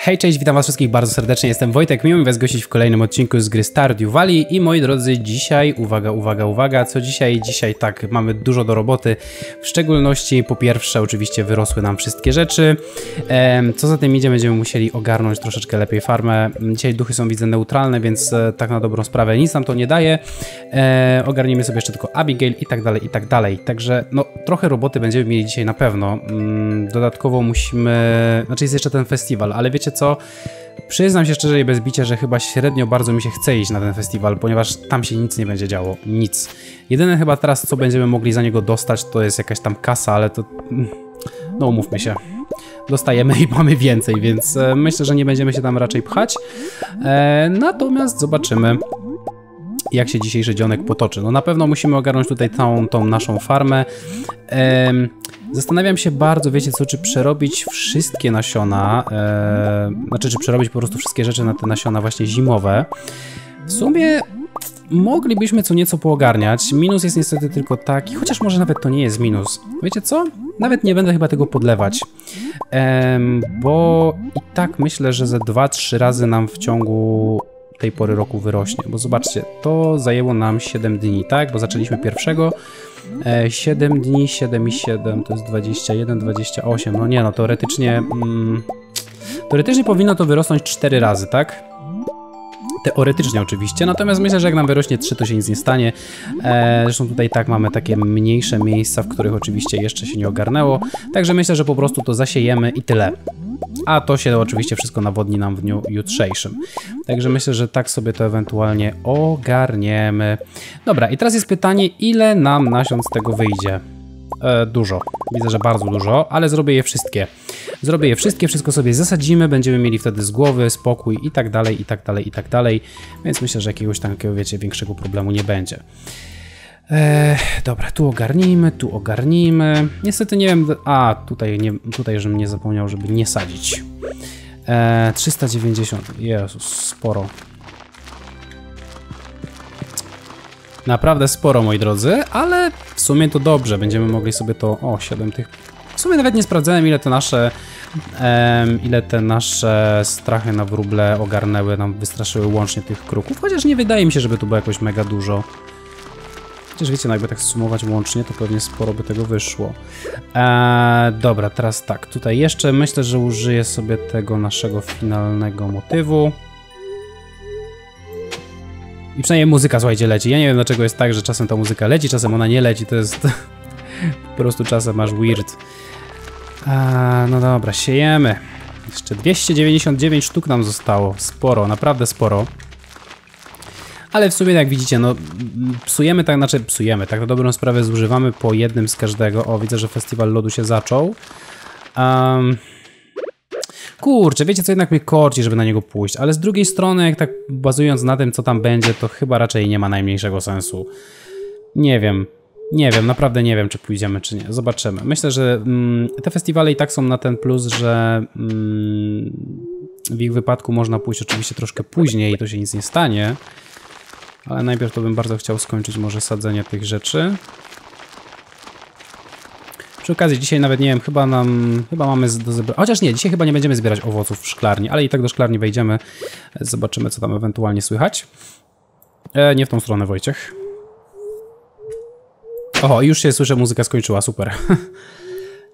Hej, cześć, witam was wszystkich bardzo serdecznie, jestem Wojtek, miło mi was gościć w kolejnym odcinku z gry Stardew Valley i moi drodzy, dzisiaj, uwaga, co dzisiaj? Dzisiaj tak, mamy dużo do roboty, w szczególności po pierwsze oczywiście wyrosły nam wszystkie rzeczy, co za tym idzie, będziemy musieli ogarnąć troszeczkę lepiej farmę, dzisiaj duchy są widzę neutralne, więc tak na dobrą sprawę nic nam to nie daje, ogarnijmy sobie jeszcze tylko Abigail i tak dalej, także no trochę roboty będziemy mieli dzisiaj na pewno, dodatkowo musimy, znaczy jest jeszcze ten festiwal, ale wiecie co, przyznam się szczerze i bez bicia, że chyba średnio bardzo mi się chce iść na ten festiwal, ponieważ tam się nic nie będzie działo, nic. Jedyne chyba teraz, co będziemy mogli za niego dostać, to jest jakaś tam kasa, ale to... no umówmy się. Dostajemy i mamy więcej, więc myślę, że nie będziemy się tam raczej pchać. Natomiast zobaczymy, jak się dzisiejszy dzionek potoczy. No na pewno musimy ogarnąć tutaj całą tą naszą farmę. Zastanawiam się bardzo, wiecie co, czy przerobić wszystkie nasiona, znaczy czy przerobić po prostu wszystkie rzeczy na te nasiona właśnie zimowe. W sumie moglibyśmy co nieco poogarniać, minus jest niestety tylko taki, chociaż może nawet to nie jest minus. Wiecie co? Nawet nie będę chyba tego podlewać, bo i tak myślę, że ze 2-3 razy nam w ciągu tej pory roku wyrośnie, bo zobaczcie, to zajęło nam 7 dni, tak? Bo zaczęliśmy pierwszego. 7 dni, 7 i 7 to jest 21, 28, no nie no, teoretycznie teoretycznie powinno to wyrosnąć 4 razy, tak? Teoretycznie oczywiście, natomiast myślę, że jak nam wyrośnie 3, to się nic nie stanie. Zresztą tutaj tak mamy takie mniejsze miejsca, w których oczywiście jeszcze się nie ogarnęło, także myślę, że po prostu to zasiejemy i tyle. A to się oczywiście wszystko nawodni nam w dniu jutrzejszym. Także myślę, że tak sobie to ewentualnie ogarniemy. Dobra, i teraz jest pytanie, ile nam nasion z tego wyjdzie? Dużo. Widzę, że bardzo dużo, ale zrobię je wszystkie. Zrobię je wszystkie, wszystko sobie zasadzimy, będziemy mieli wtedy z głowy spokój i tak dalej, i tak dalej, i tak dalej. Więc myślę, że jakiegoś takiego, wiecie, większego problemu nie będzie. Dobra, tu ogarnijmy, niestety nie wiem, a tutaj, tutaj żebym nie zapomniał, żeby nie sadzić. 390, Jezus, sporo. Naprawdę sporo, moi drodzy, ale w sumie to dobrze, będziemy mogli sobie to, o, 7 tych, w sumie nawet nie sprawdzałem, ile te nasze strachy na wróble ogarnęły, nam wystraszyły łącznie tych kruków, chociaż nie wydaje mi się, żeby tu było jakoś mega dużo. Przecież wiecie, no jakby tak sumować łącznie, to pewnie sporo by tego wyszło. Dobra, teraz tak, tutaj jeszcze myślę, że użyję sobie tego naszego finalnego motywu. I przynajmniej muzyka, słuchajcie, leci. Ja nie wiem, dlaczego jest tak, że czasem ta muzyka leci, czasem ona nie leci, to jest... po prostu czasem masz weird. No dobra, siejemy. Jeszcze 299 sztuk nam zostało. Sporo, naprawdę sporo. Ale w sumie, jak widzicie, no psujemy, tak, znaczy psujemy, tak na dobrą sprawę zużywamy po jednym z każdego. O, widzę, że festiwal lodu się zaczął. Kurczę, wiecie co, jednak mnie korci, żeby na niego pójść, ale z drugiej strony, jak tak bazując na tym, co tam będzie, to chyba raczej nie ma najmniejszego sensu. Nie wiem. Nie wiem, naprawdę nie wiem, czy pójdziemy, czy nie. Zobaczymy. Myślę, że te festiwale i tak są na ten plus, że w ich wypadku można pójść oczywiście troszkę później i to się nic nie stanie. Ale najpierw to bym bardzo chciał skończyć może sadzenie tych rzeczy. Przy okazji dzisiaj nawet nie wiem, chyba mamy do zebrania. Chociaż nie, dzisiaj chyba nie będziemy zbierać owoców w szklarni, ale i tak do szklarni wejdziemy. Zobaczymy, co tam ewentualnie słychać. Nie w tą stronę, Wojciech. Oho, już się słyszę, muzyka skończyła, super.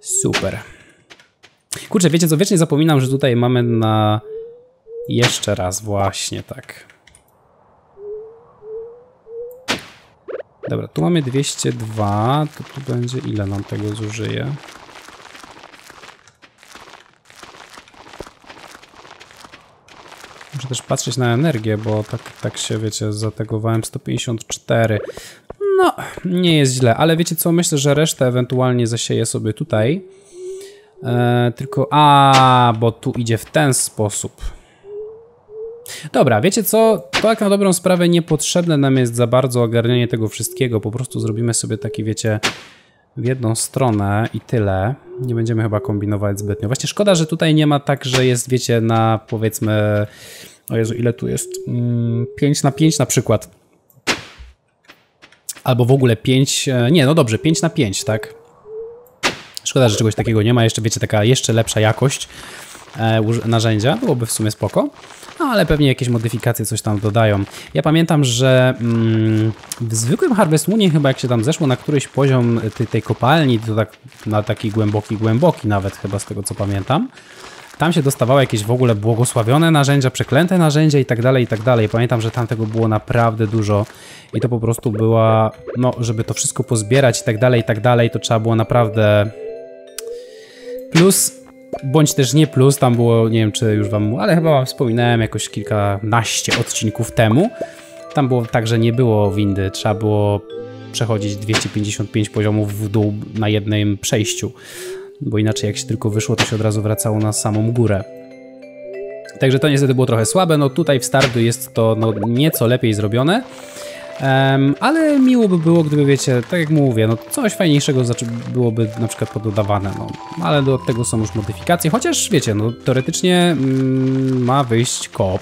Super. Kurczę, wiecie co, wiecznie zapominam, że tutaj mamy na... Jeszcze raz, właśnie tak. Dobra, tu mamy 202, to tu będzie ile nam tego zużyje? Muszę też patrzeć na energię, bo tak się, wiecie, zategowałem 154. No, nie jest źle, ale wiecie co, myślę, że resztę ewentualnie zasieję sobie tutaj. Tylko, bo tu idzie w ten sposób. Dobra, wiecie co, to jak na dobrą sprawę niepotrzebne nam jest za bardzo ogarnianie tego wszystkiego, po prostu zrobimy sobie taki, wiecie, w jedną stronę i tyle, nie będziemy chyba kombinować zbytnio. Właśnie szkoda, że tutaj nie ma tak, że jest, wiecie, na powiedzmy, o Jezu, ile tu jest, 5x5 na przykład, albo w ogóle 5, nie, no dobrze, 5x5, tak? Szkoda, że czegoś takiego nie ma, jeszcze, wiecie, taka jeszcze lepsza jakość. narzędzia, byłoby w sumie spoko, no, ale pewnie jakieś modyfikacje coś tam dodają. Ja pamiętam, że w zwykłym Harvest Moonie chyba jak się tam zeszło na któryś poziom tej kopalni, to tak na taki głęboki nawet chyba z tego co pamiętam, tam się dostawały jakieś w ogóle błogosławione narzędzia, przeklęte narzędzia i tak dalej, i tak dalej. Pamiętam, że tam tego było naprawdę dużo i to po prostu była, no, żeby to wszystko pozbierać i tak dalej, to trzeba było naprawdę plus, bądź też nie plus, tam było, nie wiem czy już wam, ale chyba wam wspominałem jakoś kilkanaście odcinków temu. Tam było tak, że nie było windy, trzeba było przechodzić 255 poziomów w dół na jednym przejściu. Bo inaczej jak się tylko wyszło, to się od razu wracało na samą górę. Także to niestety było trochę słabe. No tutaj w Stardew jest to no, nieco lepiej zrobione. Ale miło by było, gdyby wiecie, tak jak mówię, no coś fajniejszego byłoby na przykład pododawane. No. Ale do tego są już modyfikacje. Chociaż wiecie, no teoretycznie ma wyjść koop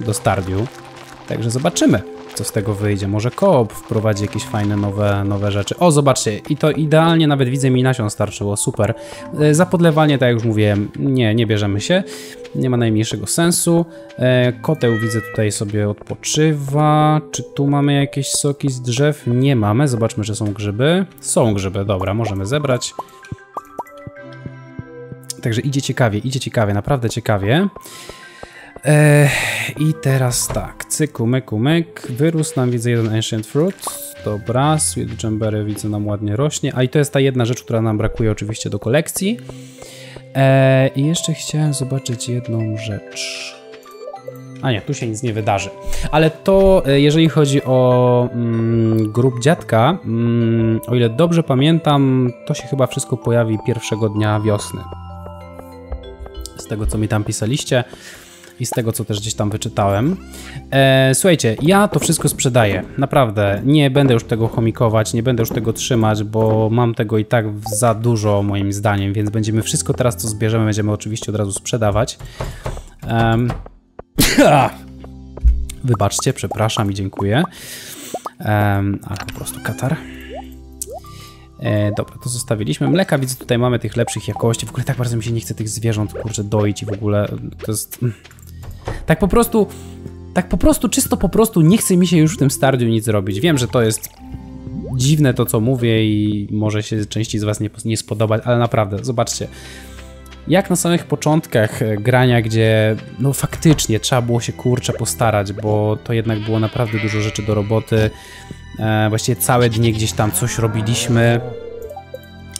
do Stardew. Także zobaczymy, co z tego wyjdzie. Może koop wprowadzi jakieś fajne nowe rzeczy. O, zobaczcie, i to idealnie nawet widzę mi nasion starczyło, super. Za podlewanie, tak jak już mówiłem, nie bierzemy się. Nie ma najmniejszego sensu. Koteł widzę tutaj sobie odpoczywa. Czy tu mamy jakieś soki z drzew? Nie mamy, zobaczmy, że są grzyby. Są grzyby, dobra, możemy zebrać. Także idzie ciekawie, naprawdę ciekawie. I teraz tak, cyku, myku, myk, wyrósł nam, widzę, jeden Ancient Fruit, dobra, Sweet Jamberry widzę nam ładnie rośnie, a i to jest ta jedna rzecz, która nam brakuje oczywiście do kolekcji. I jeszcze chciałem zobaczyć jedną rzecz, a nie, tu się nic nie wydarzy, ale to jeżeli chodzi o grób dziadka, o ile dobrze pamiętam, to się chyba wszystko pojawi pierwszego dnia wiosny, z tego co mi tam pisaliście. I z tego, co też gdzieś tam wyczytałem. Słuchajcie, ja to wszystko sprzedaję. Naprawdę, nie będę już tego chomikować, nie będę już tego trzymać, bo mam tego i tak za dużo, moim zdaniem, więc będziemy wszystko teraz, co zbierzemy, będziemy oczywiście od razu sprzedawać. Wybaczcie, przepraszam i dziękuję. Ale po prostu katar. Dobra, to zostawiliśmy. Mleka widzę, tutaj mamy tych lepszych jakości. W ogóle tak bardzo mi się nie chce tych zwierząt, kurczę, doić i w ogóle to jest... Tak po prostu, czysto po prostu nie chce mi się już w tym Stardew nic robić. Wiem, że to jest dziwne to, co mówię i może się części z was nie spodobać, ale naprawdę, zobaczcie. Jak na samych początkach grania, gdzie no faktycznie trzeba było się, kurczę, postarać, bo to jednak było naprawdę dużo rzeczy do roboty. Właściwie całe dnie gdzieś tam coś robiliśmy.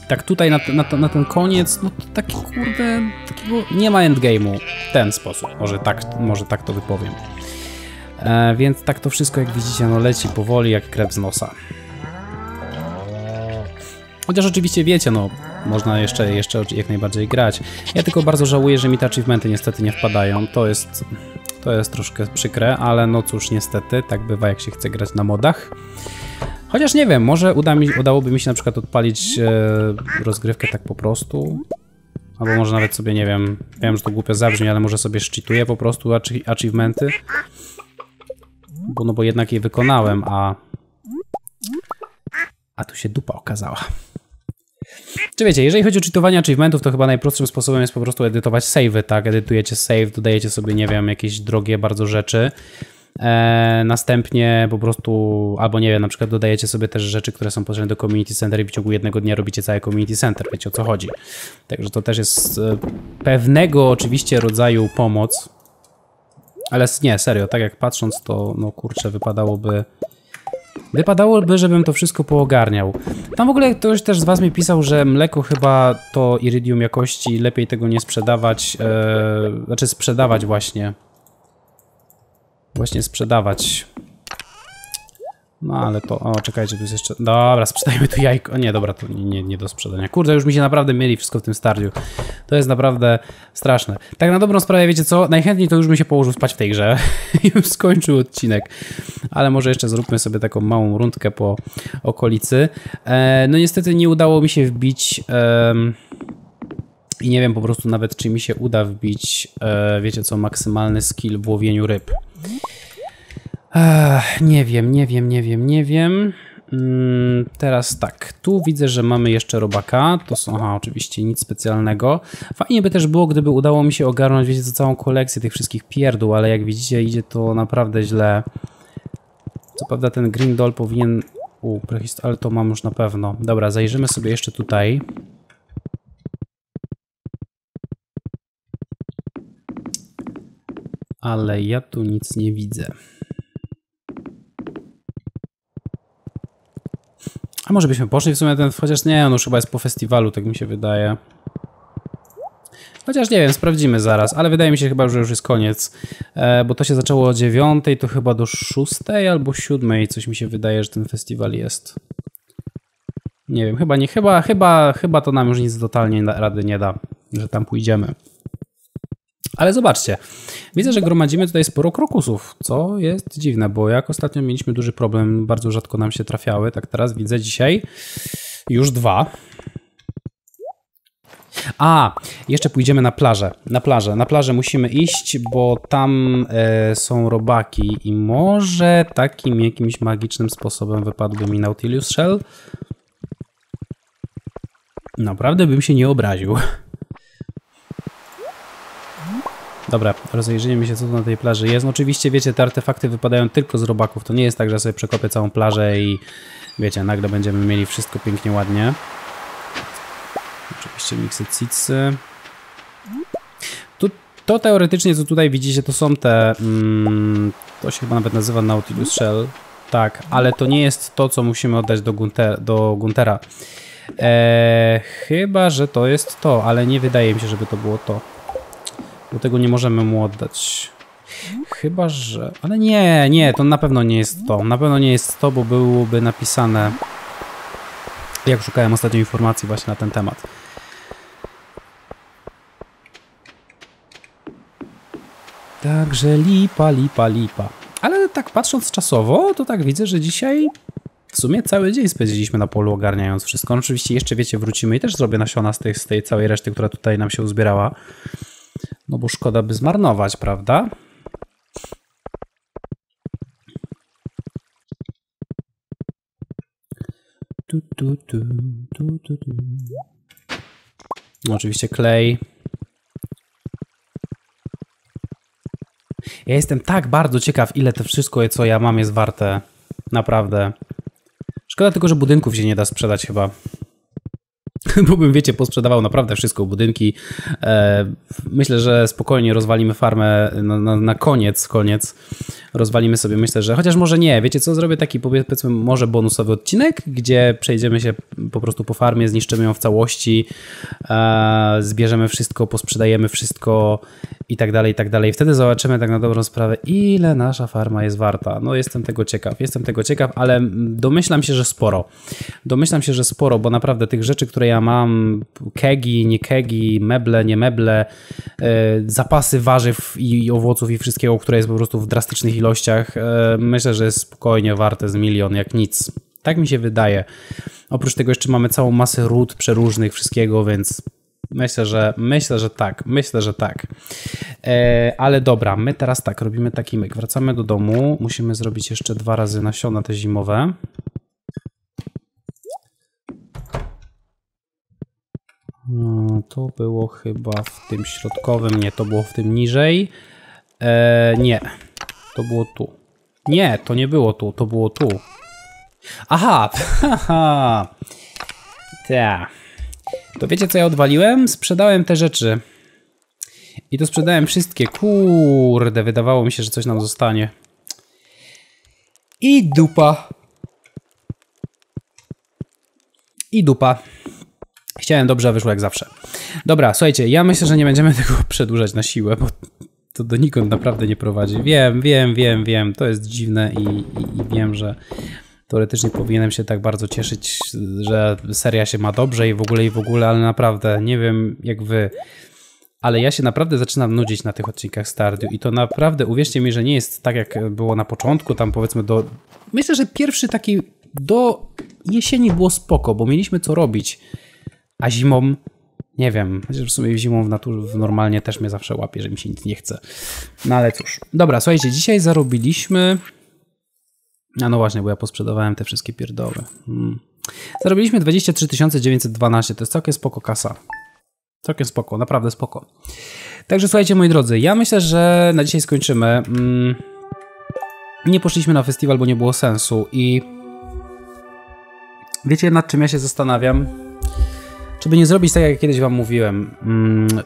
Tak tutaj na ten koniec, no to taki kurde, takiego nie ma endgame'u w ten sposób, może tak to wypowiem. Więc tak to wszystko, jak widzicie, no leci powoli jak krew z nosa. Chociaż oczywiście wiecie, no można jeszcze jak najbardziej grać. Ja tylko bardzo żałuję, że mi te achievementy niestety nie wpadają, to jest troszkę przykre, ale no cóż, niestety, tak bywa jak się chce grać na modach. Chociaż nie wiem, może udałoby mi się na przykład odpalić rozgrywkę tak po prostu. Albo może nawet sobie, nie wiem, wiem, że to głupio zabrzmi, ale może sobie szczytuję po prostu achievementy. Bo no bo jednak je wykonałem, a tu się dupa okazała. Czy wiecie, jeżeli chodzi o cheatowanie achievementów, to chyba najprostszym sposobem jest po prostu edytować save'y, tak? Edytujecie save, dodajecie sobie, nie wiem, jakieś drogie bardzo rzeczy. Następnie po prostu, albo nie wiem, na przykład dodajecie sobie też rzeczy, które są potrzebne do community center i w ciągu jednego dnia robicie całe community center, wiecie o co chodzi. Także to też jest pewnego oczywiście rodzaju pomoc, ale nie, serio, tak jak patrząc to, no kurczę, wypadałoby, żebym to wszystko poogarniał. Tam w ogóle ktoś też z was mi pisał, że mleko chyba to iridium jakości, lepiej tego nie sprzedawać, znaczy sprzedawać właśnie. Właśnie sprzedawać. No ale to... O, czekajcie, tu jest jeszcze... Dobra, sprzedajmy tu jajko. O, nie, dobra, to nie do sprzedania. Kurde, już mi się naprawdę myli wszystko w tym Stardew. To jest naprawdę straszne. Tak na dobrą sprawę, wiecie co? Najchętniej to już bym się położył spać w tej grze. I bym skończył odcinek. Ale może jeszcze zróbmy sobie taką małą rundkę po okolicy. No niestety nie udało mi się wbić... I nie wiem po prostu nawet, czy mi się uda wbić, wiecie co, maksymalny skill w łowieniu ryb. Nie wiem. Teraz tak, tu widzę, że mamy jeszcze robaka, to są, aha, oczywiście nic specjalnego. Fajnie by też było, gdyby udało mi się ogarnąć, wiecie co, całą kolekcję tych wszystkich pierdół, ale jak widzicie, idzie to naprawdę źle. Co prawda ten Green Doll powinien... ale to mam już na pewno. Dobra, zajrzymy sobie jeszcze tutaj. Ale ja tu nic nie widzę. A może byśmy poszli w sumie ten... Chociaż nie, on już chyba jest po festiwalu, tak mi się wydaje. Chociaż nie wiem, sprawdzimy zaraz, ale wydaje mi się chyba, że już jest koniec. Bo to się zaczęło o 9, to chyba do 6 albo 7, coś mi się wydaje, że ten festiwal jest. Nie wiem, chyba to nam już nic totalnie rady nie da, że tam pójdziemy. Ale zobaczcie, widzę, że gromadzimy tutaj sporo krokusów, co jest dziwne, bo jak ostatnio mieliśmy duży problem, bardzo rzadko nam się trafiały, tak teraz widzę dzisiaj już 2. A, jeszcze pójdziemy na plażę. Na plażę musimy iść, bo tam są robaki i może takim jakimś magicznym sposobem wypadłby mi Nautilus Shell. Naprawdę bym się nie obraził. Dobra, rozejrzyjmy się, co tu na tej plaży jest. No oczywiście, wiecie, te artefakty wypadają tylko z robaków. To nie jest tak, że sobie przekopię całą plażę i wiecie, nagle będziemy mieli wszystko pięknie, ładnie. Oczywiście miksycicy. To teoretycznie, co tutaj widzicie, to są te... to się chyba nawet nazywa Nautilus Shell. Tak, ale to nie jest to, co musimy oddać do Gunthera. Chyba, że to jest to, ale nie wydaje mi się, żeby to było to. Bo tego nie możemy mu oddać. Chyba, że... Ale nie, to na pewno nie jest to. Na pewno nie jest to, bo byłoby napisane... Jak szukałem ostatnio informacji właśnie na ten temat. Także lipa. Ale tak patrząc czasowo, to tak widzę, że dzisiaj w sumie cały dzień spędziliśmy na polu ogarniając wszystko. No, oczywiście jeszcze wiecie, wrócimy i też zrobię nasiona z tej całej reszty, która tutaj nam się uzbierała. No bo szkoda by zmarnować, prawda? No, oczywiście klej. Ja jestem tak bardzo ciekaw, ile to wszystko, co ja mam, jest warte. Naprawdę. Szkoda tylko, że budynków się nie da sprzedać chyba. Bo bym, wiecie, posprzedawał naprawdę wszystko, budynki. Myślę, że spokojnie rozwalimy farmę na koniec. Rozwalimy sobie, myślę, że... Chociaż może nie, wiecie co? Zrobię taki, powiedzmy, może bonusowy odcinek, gdzie przejdziemy się po prostu po farmie, zniszczymy ją w całości, zbierzemy wszystko, posprzedajemy wszystko i tak dalej, i tak dalej. Wtedy zobaczymy tak na dobrą sprawę, ile nasza farma jest warta. No jestem tego ciekaw, ale domyślam się, że sporo. Bo naprawdę tych rzeczy, które ja mam, kegi, nie kegi, meble, nie meble, zapasy warzyw i owoców i wszystkiego, które jest po prostu w drastycznych ilościach, myślę, że jest spokojnie warte z 1 000 000 jak nic. Tak mi się wydaje. Oprócz tego jeszcze mamy całą masę ród przeróżnych, wszystkiego, więc myślę, że tak. Ale dobra, my teraz tak, robimy taki myk. Wracamy do domu, musimy zrobić jeszcze 2 razy nasiona te zimowe. To było chyba w tym środkowym, nie, to było w tym niżej. Nie, to było tu. Nie, to nie było tu, to było tu. Aha. Tak. To wiecie, co ja odwaliłem? Sprzedałem te rzeczy. I to sprzedałem wszystkie. Kurde, wydawało mi się, że coś nam zostanie. I dupa. Chciałem dobrze, a wyszło jak zawsze. Dobra, słuchajcie, ja myślę, że nie będziemy tego przedłużać na siłę, bo to donikąd naprawdę nie prowadzi. Wiem, to jest dziwne i wiem, że teoretycznie powinienem się tak bardzo cieszyć, że seria się ma dobrze i w ogóle, ale naprawdę nie wiem jak wy, ale ja się naprawdę zaczynam nudzić na tych odcinkach Stardew i to naprawdę, uwierzcie mi, że nie jest tak jak było na początku, tam powiedzmy do... Myślę, że pierwszy taki do jesieni było spoko, bo mieliśmy co robić. A zimą, nie wiem, chociaż w sumie zimą w naturze normalnie też mnie zawsze łapie, że mi się nic nie chce. No ale cóż. Dobra, słuchajcie, dzisiaj zarobiliśmy A no właśnie, bo ja posprzedawałem te wszystkie pierdoły. Zarobiliśmy 23 912, to jest całkiem spoko kasa. Całkiem spoko, naprawdę spoko. Także słuchajcie, moi drodzy, ja myślę, że na dzisiaj skończymy. Nie poszliśmy na festiwal, bo nie było sensu i... Wiecie, nad czym ja się zastanawiam? Czy by nie zrobić tak, jak kiedyś wam mówiłem,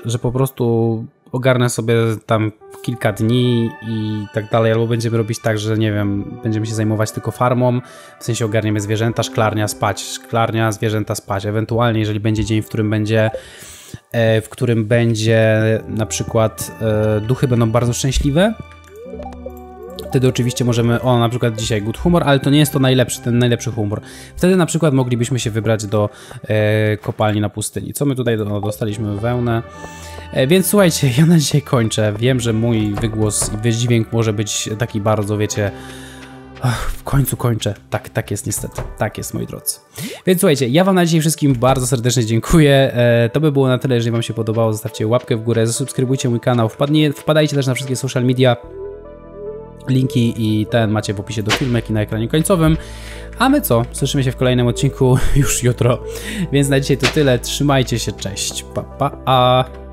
że po prostu ogarnę sobie tam kilka dni i tak dalej, albo będziemy robić tak, że nie wiem, będziemy się zajmować tylko farmą, w sensie ogarniemy zwierzęta, szklarnia, spać, szklarnia, zwierzęta, spać. Ewentualnie, jeżeli będzie dzień, w którym będzie na przykład duchy będą bardzo szczęśliwe, wtedy oczywiście możemy, o na przykład dzisiaj good humor, ale to nie jest to najlepszy, ten najlepszy humor. Wtedy na przykład moglibyśmy się wybrać do kopalni na pustyni. Co my tutaj dostaliśmy? Wełnę. Więc słuchajcie, ja na dzisiaj kończę. Wiem, że mój wygłos i wydźwięk może być taki bardzo, wiecie... Ach, w końcu kończę. Tak, tak jest niestety. Tak jest, moi drodzy. Więc słuchajcie, ja wam na dzisiaj wszystkim bardzo serdecznie dziękuję. To by było na tyle. Jeżeli wam się podobało, zostawcie łapkę w górę, zasubskrybujcie mój kanał, wpadajcie też na wszystkie social media. Linki i ten macie w opisie do filmu, jak i na ekranie końcowym. A my co? Słyszymy się w kolejnym odcinku już jutro. Więc na dzisiaj to tyle. Trzymajcie się. Cześć. Pa, pa.